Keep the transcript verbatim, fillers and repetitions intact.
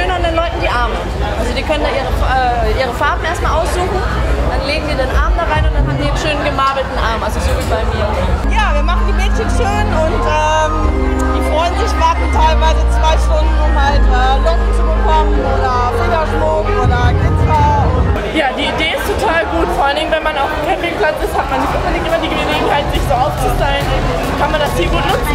schön an den Leuten die Arme. Also die können da ihre, äh, ihre Farben erstmal aussuchen, dann legen die den Arm da rein und dann haben die einen schönen gemarmelten Arm, also so wie bei mir. Ja, wir machen die Mädchen schön und ähm, die freuen sich, warten teilweise zwei Stunden, um halt äh, Locken zu bekommen oder Federschmuck oder Glitzer. Ja, die Idee ist total gut, vor allen Dingen, wenn man auf dem Campingplatz ist, hat man nicht immer die Gelegenheit, sich so aufzustylen, kann man das hier gut nutzen.